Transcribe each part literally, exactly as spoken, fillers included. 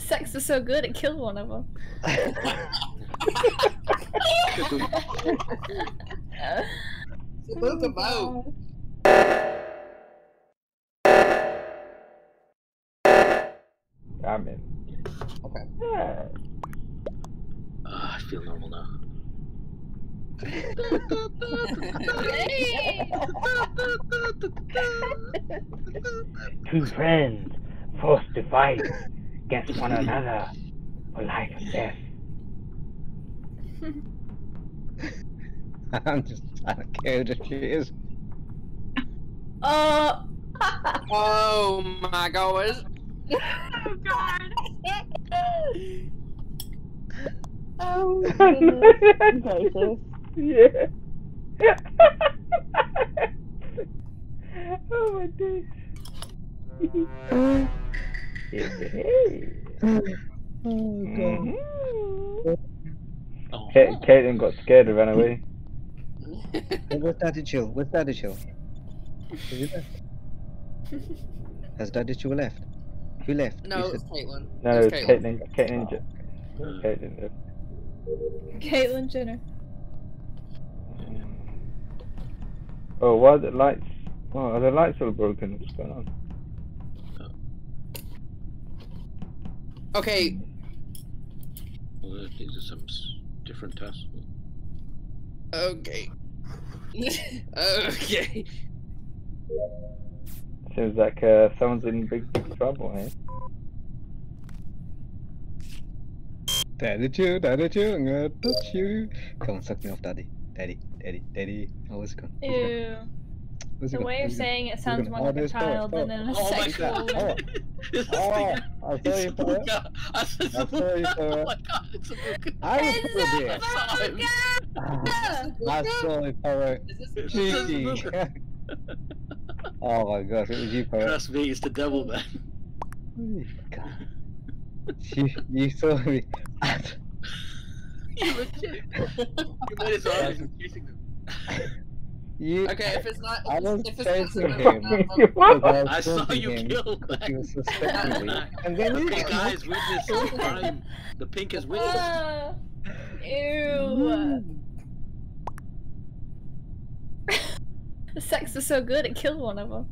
The sex was so good it killed one of them. Let them out. I'm in. Okay. Yeah. Uh, I feel normal now. Two friends forced to fight against one another for life and death. I'm just trying to kill the cheers. Oh! Oh my god! Oh god! Oh goodness. Yeah. Oh my god. Oh god. Caitlin got scared and ran away. Where's Daddy Chill? Where's Daddy Chill? Has Daddy Chill left? Who left? No, it was Caitlin. No, it was Caitlin. Caitlin Jenner. Caitlin, Caitlin Jenner. Oh, why are the lights? Oh, are the lights all broken? What's going on? Okay. Well, these are some different tasks. Okay. Okay. Seems like uh, someone's in big, big trouble, eh? Daddy Chew, Daddy Chew, I'm gonna touch you. Come on, suck me off, Daddy. Daddy, Daddy, Daddy. Oh, what's it gone? What's it gone? What's it the gone? Way you're saying it sounds more like a child than an asexual woman. Oh, I saw you, Poet. I saw you, Poet. Oh my god, it's a book. I was still there. I saw you, Poet. G G. Oh my gosh, it was you, Poet. Trust me, it's the devil, man. Oh god. You, you saw me. You legit. You made his eyes and chasing them. You, okay, if it's not. If I was chasing him. I, I saw you kill him. He was suspecting me. And then the pink eyes witnessed the crime. The pink is witness. Uh, ew. The sex was so good it killed one of them.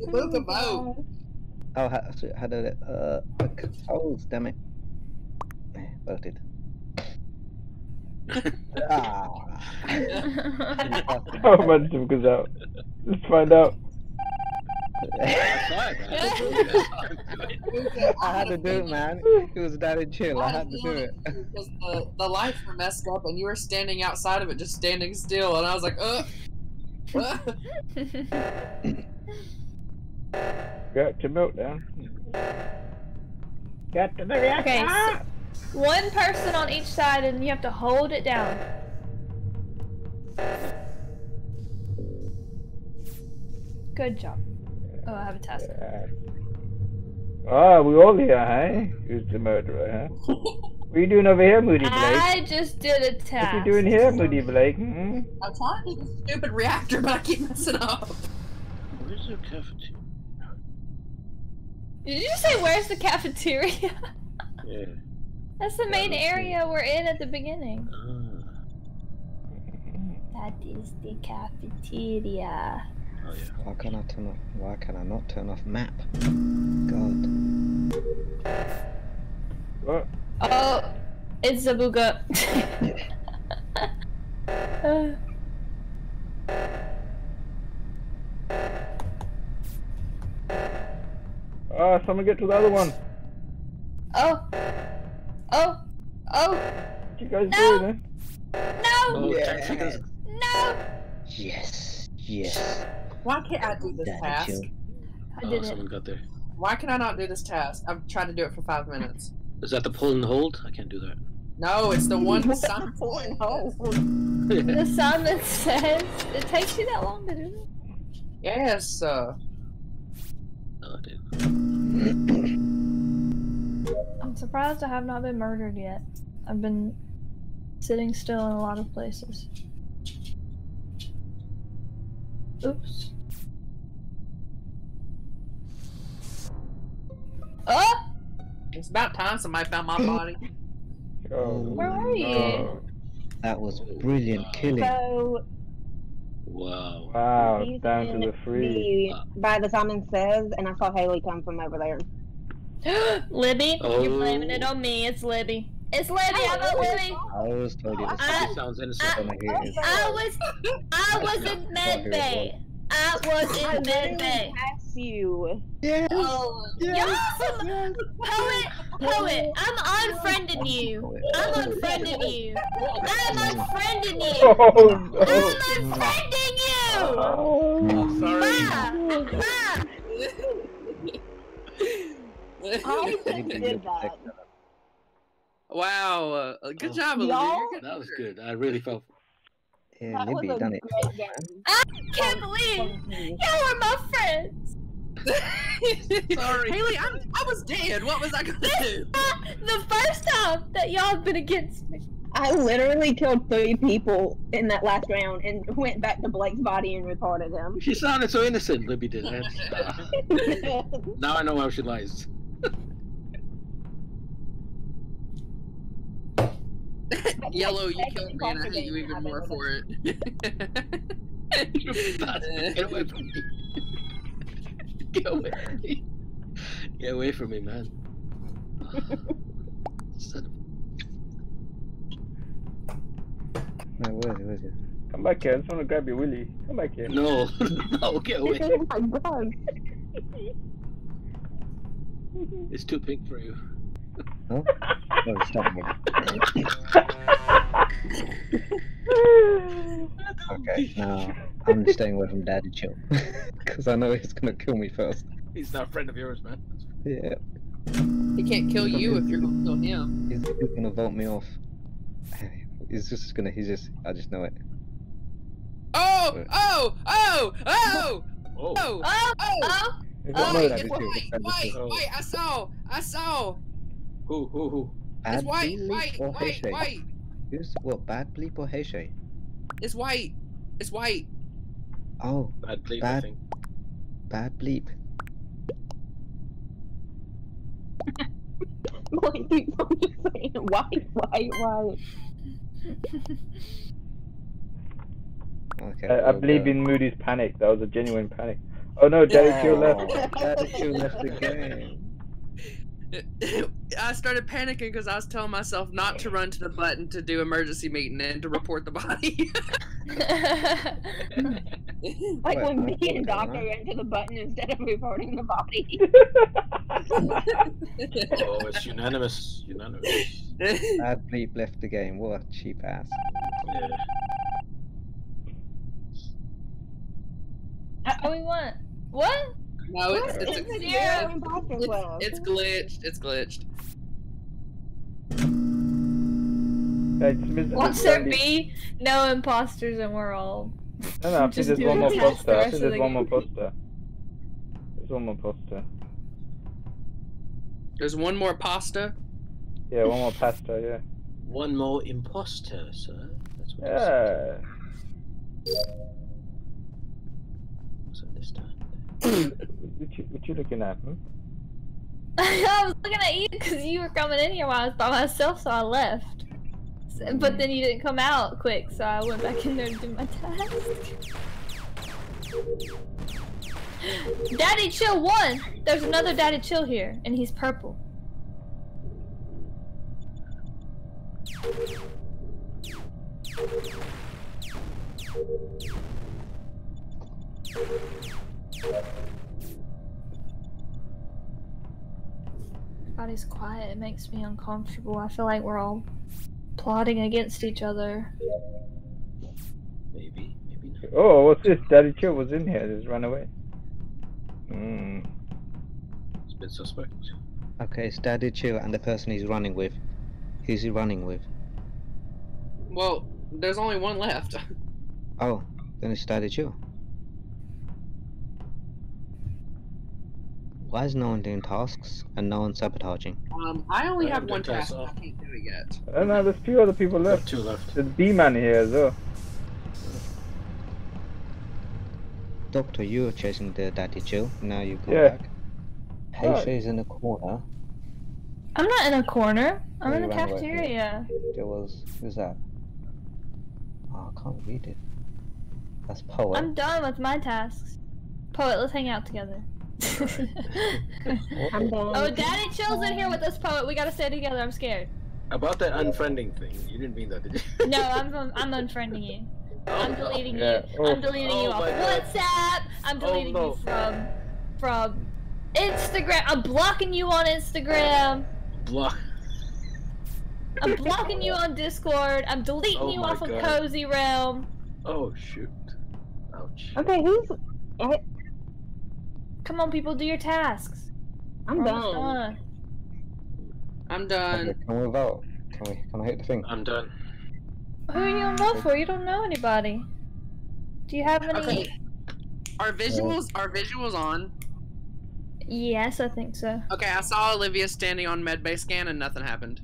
Let them out. Oh, how, how did it? Uh, oh, damn it. Well, did. Ah. How much of goes out? Let's find out. I had to do it, man. It was Daddy Chill. I had to do it. Because the, the lights were messed up and you were standing outside of it, just standing still. And I was like, uh. uh. Got to milk down. Got to milk down. Okay, so one person on each side, and you have to hold it down. Good job. Oh, I have a task. Yeah. Oh, we all here, hey? Who's the murderer, huh? What are you doing over here, Modyblake? I just did a task. What are you doing here, Modyblake? Mm-hmm. I'm trying to do the stupid reactor, but I keep messing up. Where's your cafeteria? Did you say where's the cafeteria? Yeah. That's the main area we're in at the beginning. Uh. That is the cafeteria. Oh, yeah. Why can I turn off? Why can I not turn off map? God. What? Oh, it's Zabooka. uh. Ah, uh, someone get to the other one. Oh, oh, oh! What you guys no. doing? Eh? No. Oh, yeah. Yes. No. Yes. Yes. Why can't I do this Daddy task? Chill. I did oh, someone got there. Why can I not do this task? I've tried to do it for five minutes. Is that the pull and hold? I can't do that. No, it's the one with Simon pull and hold. The Simon Says. It takes you that long to do it. Yes. Uh... Oh, dude. I'm surprised I have not been murdered yet. I've been sitting still in a lot of places. Oops. Oh! It's about time somebody found my body. Oh, where are you? No. That was brilliant killing. So, wow. Wow, it's down to the freeze. By the Simon Says, and I saw Haley come from over there. Libby, oh. You're blaming it on me. It's Libby. It's Libby. I vote Libby. I always told you this I, sounds innocent when I hear it. I was, I was in med bay. I was in med bay. You. Yes. Oh, yes, y'all some yes, poet, poet. I'm unfriending you. I'm unfriending you. I'm unfriending you. I'm unfriending you. Oh, no. Sorry. Bye. Bye. I did that. Wow. Uh, good job, Olivia. That was good. I really felt. Yeah, Libby done it. I can't believe y'all were my friends. Sorry, Haley, I'm, I was dead. What was I gonna do? The first time that y'all have been against me. I literally killed three people in that last round and went back to Blake's body and reported him. She sounded so innocent, Libby did. Uh, now I know how she lies. Yellow, you killed me and I hate you even more for it. Get away from me. Get away from me. Get away from me, man. No, where is it? Where is it? Come back here. I just want to grab your willy. Come back here. No. No, get away. Oh my God. It's too pink for you. Huh? No, it's not me. Okay, no. I'm staying away from Daddy Chill. Because I know he's going to kill me first. He's not a friend of yours, man. Yeah. He can't kill you he's, if you're going to kill him. He's going to vote me off. He's just going to, he's just, I just know it. Oh! Oh! Oh! Oh! Oh! Oh! Oh! Oh! Oh! Wait, wait, wait, wait, I saw! I saw! Who, who, who? It's white, white, white, white. Who's what? Bad Bleep or HaeShay? It's white. It's white. Oh. Bad Bleep, bad, I think. Bad Bleep. White people just saying white, white, white. Okay. I, I believe go. in Moody's panic. That was a genuine panic. Oh no, Daddy oh. Q left. Daddy Q left the game. I started panicking because I was telling myself not to run to the button to do emergency meeting and to report the body. Like when me and Doctor ran to the button instead of reporting the body. Oh, it's unanimous. Unanimous. Bad Bleep left the game. What a cheap ass. Yeah. What do we want? What? No, it's, it's, it's, yeah. it's, it's glitched. It's glitched. Once there be no imposters and we're all. No, no, I think there's one more poster. I think there's one more poster. There's one more poster. There's one more pasta? Yeah, one more pasta, yeah. One more imposter, sir. That's what yeah. So this time. What you, what you looking at, hmm? I was looking at you because you were coming in here while I was by myself, so I left. So, but then you didn't come out quick, so I went back in there to do my task. Daddy Chill won! There's another Daddy Chill here, and he's purple. Everybody's quiet, it makes me uncomfortable. I feel like we're all plotting against each other. Maybe, maybe not. Oh, what's this? Daddy Chill was in here, just ran away. Hmm. It's been suspect. Okay, it's Daddy Chill and the person he's running with. Who's he running with? Well, there's only one left. Oh, then it's Daddy Chill. Why is no one doing tasks and no one sabotaging? Um, I only I have one task. I can't do it yet. I don't know. There's few other people left. There's two left. There's B-Man here as well. Doctor, you were chasing the Daddy Chill. Now you go yeah. back. HaeShay's in the corner. I'm not in a corner. I'm in the cafeteria. There was... Who's that? Oh, I can't read it. That's Poet. I'm done with my tasks. Poet, let's hang out together. I'm done. Oh, Daddy Chill's in here with us, Poet. We gotta stay together. I'm scared. About that unfriending thing, you didn't mean that, did you? No, I'm I'm unfriending you. I'm deleting yeah. you. Oh. I'm deleting oh you off WhatsApp. I'm deleting oh, no. you from from Instagram. I'm blocking you on Instagram. Block. I'm blocking you on Discord. I'm deleting oh you off God. of Cozy Realm. Oh shoot! Ouch. Okay, who's? I... Come on, people, do your tasks. I'm done. done. I'm done. Okay, can we vote? Can we? Can I hit the thing? I'm done. Who are you in love for? You don't know anybody. Do you have any? Okay. Are visuals? Are visuals on? Yes, I think so. Okay, I saw Olivia standing on medbay scan and nothing happened.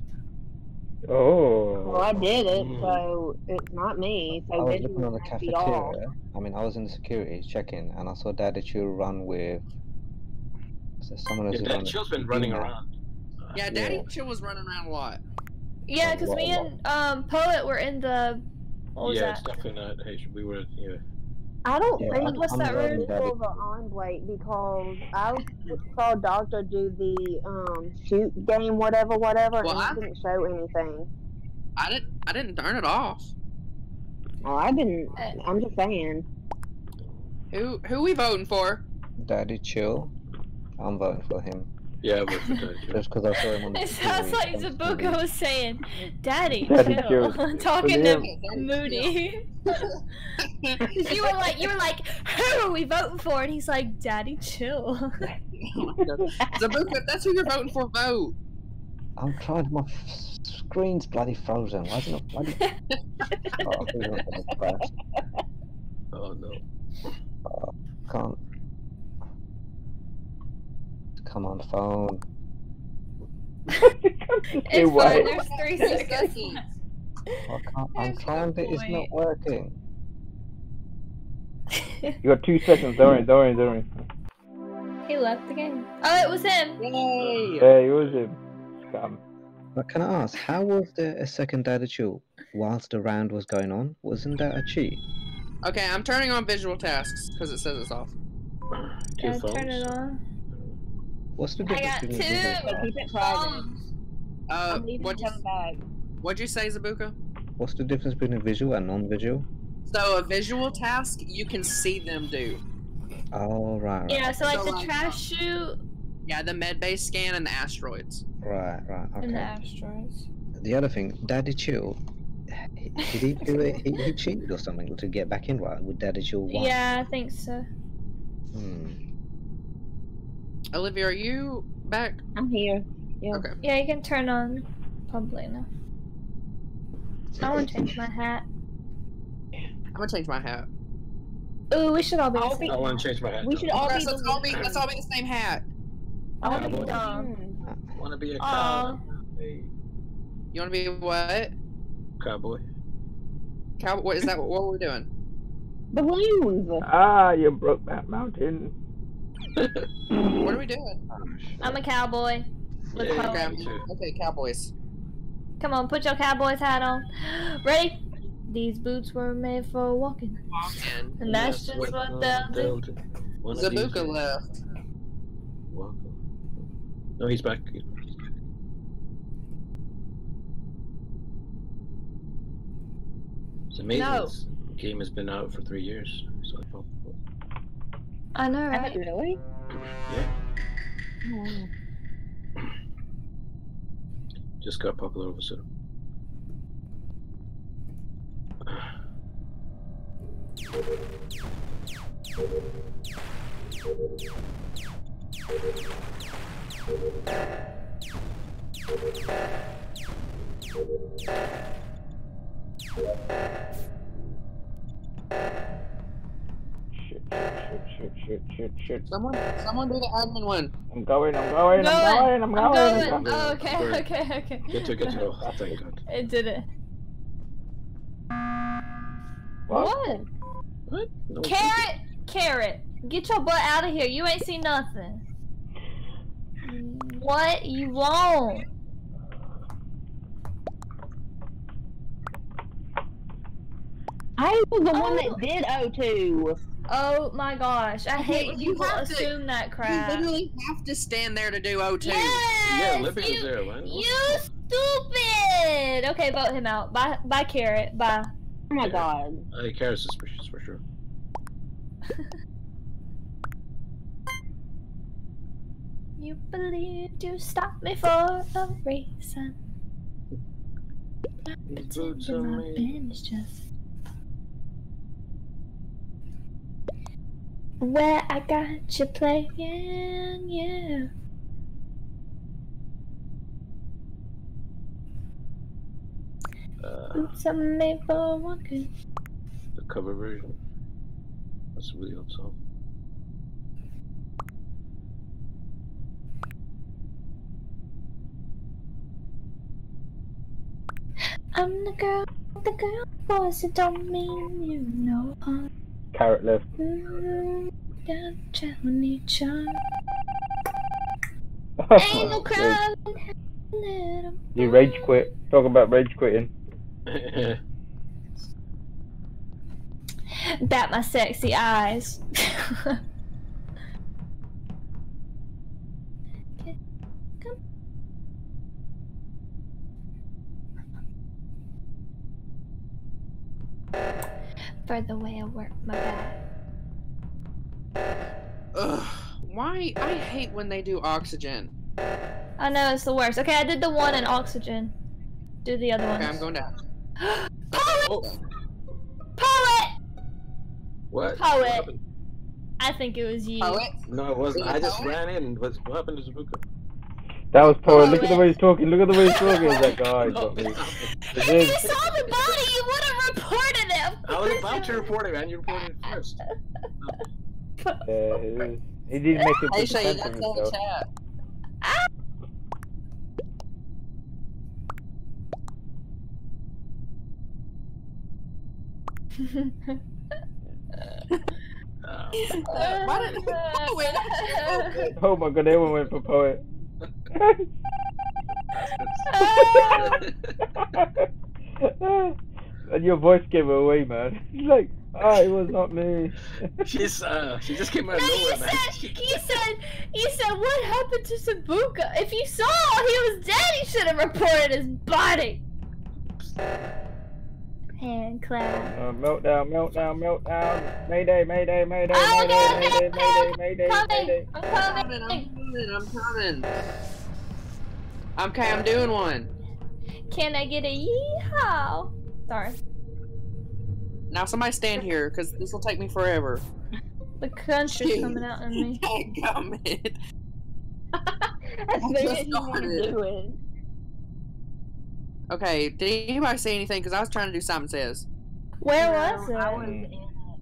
Oh. Well, I did it, so it's not me. So I was looking on the cafeteria. I mean, I was in the security checking, and I saw Daddy Chill run with. So someone else. Yeah, Daddy Chill's been running around. Yeah, Daddy yeah. Chill was running around a lot. Yeah, because me and um, Poet were in the. What was yeah, that? It's definitely not. Hey, we were. Yeah. I don't yeah, think what's that room over on Blake because I saw Doctor do the um shoot game, whatever, whatever, well, and I, I didn't show anything. I didn't. I didn't turn it off. Oh, I didn't. I'm just saying. Who Who we voting for? Daddy Chill. I'm voting for him. Yeah, but just because I saw him on the T V. It sounds like Zabooka was saying, "Daddy, Daddy chill," talking to Moody. You were like, you were like, "Who are we voting for?" And he's like, "Daddy, chill." Zabooka, if that's who you're voting for, vote. I'm trying. My screen's bloody frozen. Why isn't it bloody? Oh, it crash. Oh no! Oh, can't. Come on, phone. It's fine, there's three seconds. I can't, I'm trying, but it's not working. You got two seconds, don't worry, don't worry, don't worry. He left the game. Oh, it was him! Yay! Yeah, it was him. Scam. But can I ask, how was there a second Daddy Chill whilst the round was going on? Wasn't that a cheat? Okay, I'm turning on visual tasks, because it says it's off. Can I turn it on? What's the difference? I got two. Visual keep it private. Uh, what'd you, what'd you say, Zabooka? What's the difference between a visual and non-visual? So a visual task, you can see them do. Oh right. right. Yeah, so like so, the like, trash chute. Yeah, the medbay scan and the asteroids. Right, right. Okay. And the asteroids. The other thing, Daddy Chill. Did he do it? He, he cheated or something to get back in? Right? With Daddy Chill won? Yeah, I think so. Hmm. Olivia, are you back? I'm here. Yeah. Okay. Yeah, you can turn on public now. I want to change my hat. I'm gonna change my hat. Ooh, we should all be. The same. I want to change my hat. We should all be. Let's all be. Let's all be the same hat. I want to be dumb. I want to be a cowboy. You want to be what? Cowboy. Cowboy. Is that what, what are we doing? Balloons. Ah, you broke that mountain. What are we doing? I'm a cowboy. Look yeah, okay. okay, cowboys. Come on, put your cowboy's hat on. Ready? These boots were made for walking. Walking. And that's yes, just what they'll do. Zabooka left. No, he's back. He's back. It's amazing. No. This game has been out for three years. So I thought. I know, right? Really? Yeah. Oh, wow. Just got popular over soon. Shit, shit, shit, shit. Someone, someone do the admin one. I'm going, I'm going, I'm going, I'm going. I'm going. I'm going. Oh, okay, Sorry. okay, okay. Get to, get to. No. Oh, thank God. It did it. What? What? What? No, carrot, carrot. Get your butt out of here. You ain't seen nothing. What? You won't. I was the oh. one that did O two. Oh my gosh. I hate when people assume to, that crap. You literally have to stand there to do O two. Yes, yeah, Libby was there. When? You stupid! Okay, vote him out. Bye, bye Carrot. Bye. Oh my yeah. god. I think Carrot's suspicious for sure. You believed you stopped me for a reason. It's just where I got you playing, yeah. Uh, Oops, I made for walking. The cover version. That's a really old song. I'm the girl, the girl boys, it don't mean you know I'm Carrot left. Mm-hmm. Ain't no crowd. You rage quit. Talk about rage quitting. Bat my sexy eyes. For the way I work my back. Ugh, why? I hate when they do oxygen. I know, it's the worst. Okay, I did the one in oxygen. Do the other one. Okay, ones. I'm going down. Poet! Oh. Poet! What? Poet. What I think it was you. Poet? No, it wasn't. Was I just poet? ran in. And was, what happened to Zabooka? That was Poet. Poet. Look at the way he's talking. Look at the way he's talking. That guy got me. If you saw the body, you would have reported it. I was about to report it, man. You reported it first. Yeah, it, was, it did make a good sense for himself. uh, oh my god, everyone went for Poet. And your voice gave her away, man. Like, oh, it was not me. She's uh, she just came out of nowhere, man. You said, you said, what happened to Zabooka? If you saw he was dead, you should have reported his body. Hand clap. Uh, meltdown, meltdown, meltdown. Mayday, mayday, mayday, oh, mayday, mayday, mayday, mayday, mayday. I'm coming, I'm coming, I'm coming. I'm okay, I'm doing one. Can I get a yeehaw? Sorry. Now somebody stand here, because this will take me forever. The country's coming out in me. I got it. That's what you want to do. Okay, did anybody say anything? Because I was trying to do Simon Says. Where no, was it? I was in,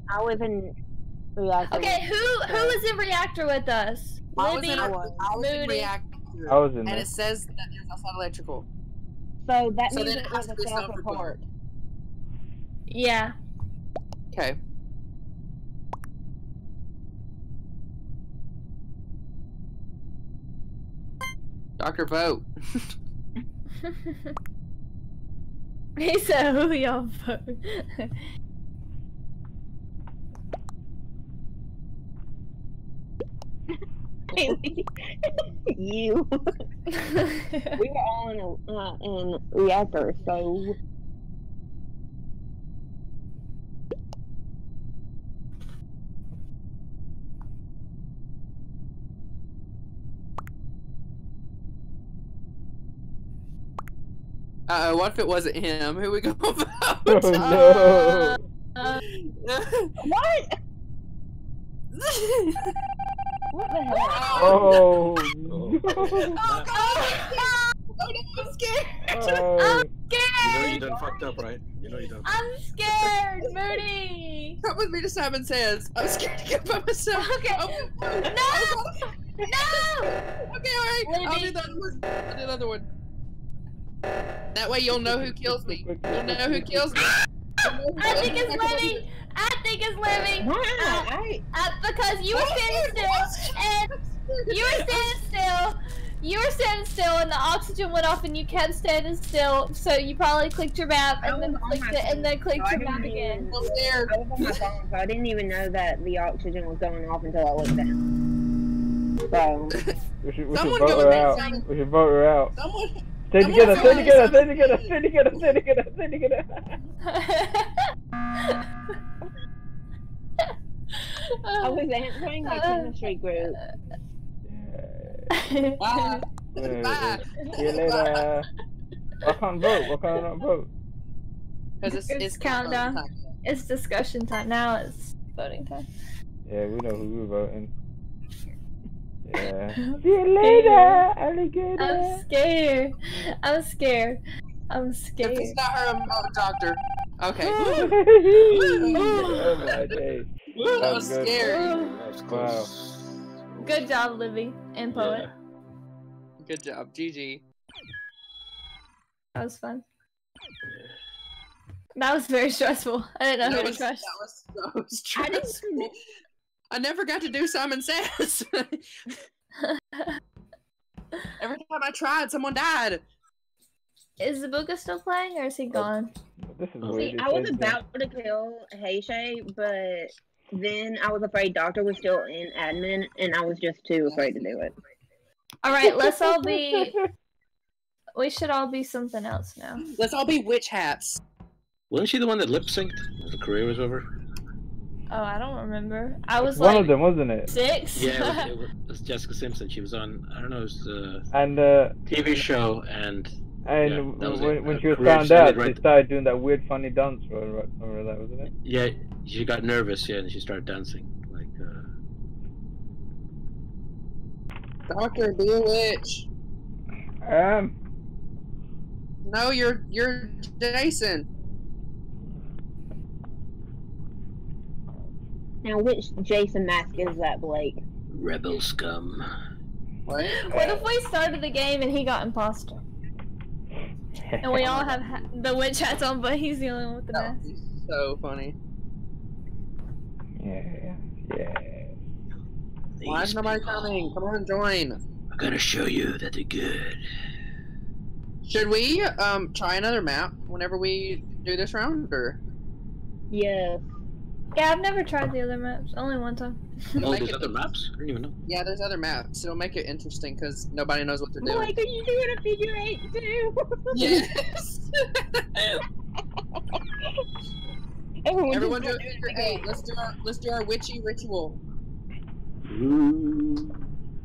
I was in Reactor. Okay, who who was in Reactor with us? I Libby, was in, I was, I was in Reactor. I was in And there. It says that there's outside electrical. So that so means it was a self-report. Yeah. Okay. Doctor vote. He said, "Who y'all vote?" You. We were all in, uh, in Reactor, so. Uh-oh, what if it wasn't him? Who we gonna vote? Oh, no. Uh, what? What the hell? Oh, no. Oh, God. I'm scared. Oh. I'm scared. You know you done fucked up, right? You know you done. I'm scared, Moody. Come with me to Simon Says. I'm scared to get by myself. Okay. Oh, no. No. No. Okay, alright. I'll do the other one. I'll do the other one. That way you'll know who kills me. You'll know who kills me. I think it's Libby. I think it's Libby. Why? Uh, I... uh, because you were standing still, and you were standing still, You were standing still and the oxygen went off and you kept standing still, so you probably clicked your map and then clicked it and then clicked your map again. I was on my phone, so I didn't even know that the oxygen was going off until I looked down. So... we should, we should vote her out. We should vote her out. Someone... Stay together, stay together, stay together, stay together, stay together, stay together. I was answering my chemistry group. Bye. Bye. Bye. See you later. I can't vote. I can't vote. Because it's, it's, it's countdown. Time. It's discussion time. Now it's voting time. Yeah, we know who we're voting. Yeah. See you later, alligator. I'm scared. I'm scared. I'm scared. If it's not her, I'm not a doctor. Okay. Oh my days. That was scary. Wow. Good job, Libby and Poet. Yeah. Good job, G G. That was fun. That was very stressful. I didn't know that who was, to trust. That was so stressful. I, I never got to do Simon Says. Every time I tried, someone died. Is Zabooka still playing, or is he gone? Oh, this is See, I was about to kill HaeShay, but... then I was afraid Doctor was still in admin, and I was just too afraid to do it. All right, let's all be... we should all be something else now. Let's all be witch hats. Wasn't she the one that lip-synced when the career was over? Oh, I don't remember. I was one like... One of them, wasn't it? Six? Yeah, it was, it was Jessica Simpson. She was on, I don't know, it was the and, uh, T V show, and... And yeah, when, it, when she was found out, right she started doing that weird, funny dance for her, for that, wasn't it? Yeah, she got nervous, yeah, and she started dancing. Like, uh... Doctor, be a witch. Um. No, you're you're Jason. Now, which Jason mask is that, Blake? Rebel scum. What? What if we started the game and he got imposter? And we all have ha the witch hats on, but he's the only one with the mask. So funny. Yeah, yeah. These Why is nobody people. coming? Come on, join. I'm gonna show you that they're good. Should we um try another map whenever we do this round, or? Yeah. Yeah, I've never tried the other maps. Only one time. Oh, there's other maps? I didn't even know. Yeah, there's other maps. It'll make it interesting because nobody knows what to do. Why could you do it a figure eight too? Yes. Everyone, Everyone do a figure eight. Let's do our let's do our witchy ritual. Ooh.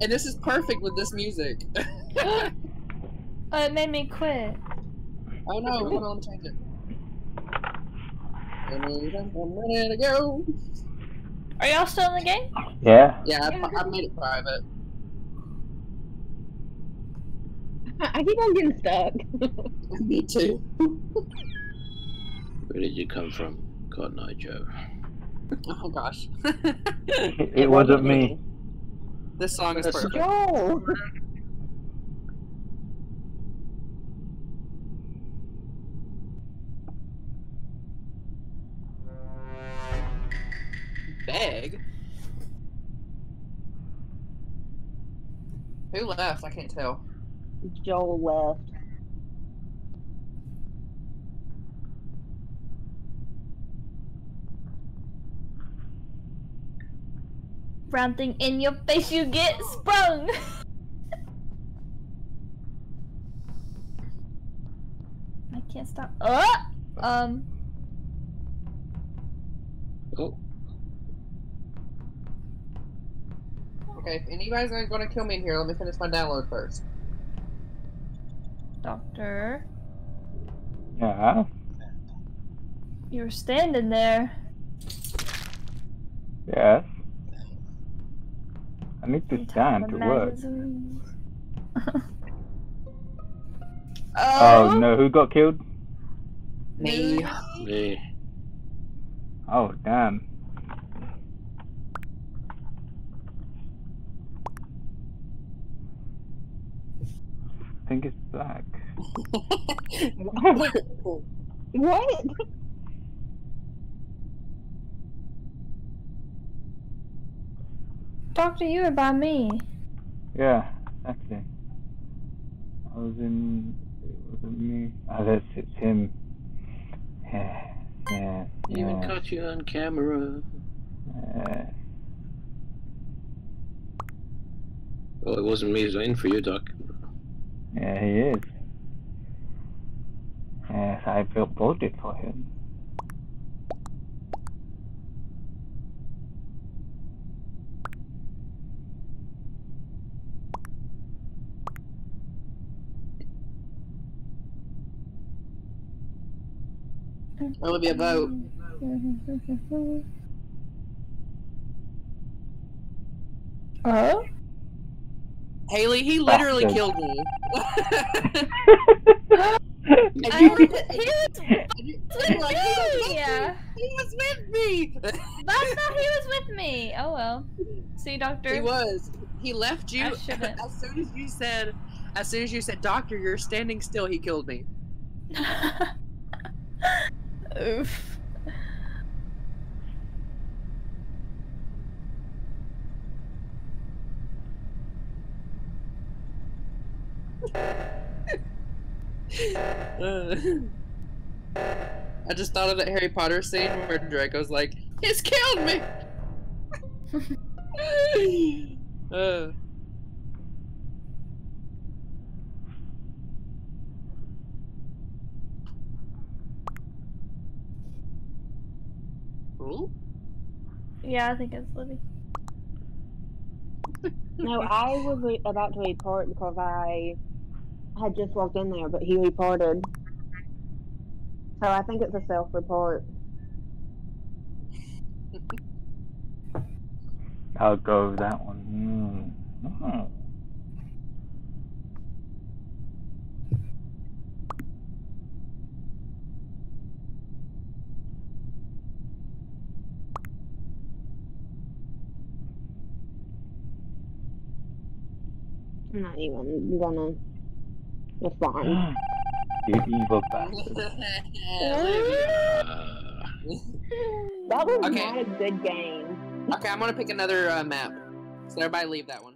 And this is perfect with this music. Oh, it made me quit. Oh no! Hold on, change it. One minute ago. Are y'all still in the game? Yeah. Yeah, I, I made it private. I keep on getting stuck. Me too. Where did you come from, Cotton Eye Joe? Oh gosh. it, it wasn't me. This song is perfect. No. Bag? Who left? I can't tell. Joel left. Brown thing in your face, you get sprung! I can't stop. Oh! Um. Oh. Okay, if anybody's gonna kill me in here, let me finish my download first. Doctor. Yeah. You're standing there. Yes. I need to stand to work. oh. oh no, who got killed? Me. Me. Oh damn. I think it's black. What? Doctor, you were by me. Yeah, actually. I was in, it wasn't me. Oh, that's, it's him. Yeah, yeah. Even yeah. Caught you on camera. Yeah. Well, it wasn't me, so in for you, Doc. Yeah, he is. Yes, I voted for him. That'll be about. Huh? Haley, he literally Bastard. killed me. He was with me. That's not, he was with me. Oh well. See, doctor. He was. He left you as soon as you said. As soon as you said, doctor, you're standing still. He killed me. Oof. uh, I just thought of that Harry Potter scene where Draco's like, "He's killed me." uh. Yeah, I think it's Libby. No, I was about to report because I had just walked in there, but he reported. So I think it's a self-report. I'll go with that one. Mm. Mm. I'm not even gonna respond. You evil bastard. That was okay. Not a good game. Okay, I'm gonna pick another uh, map. So everybody leave that one.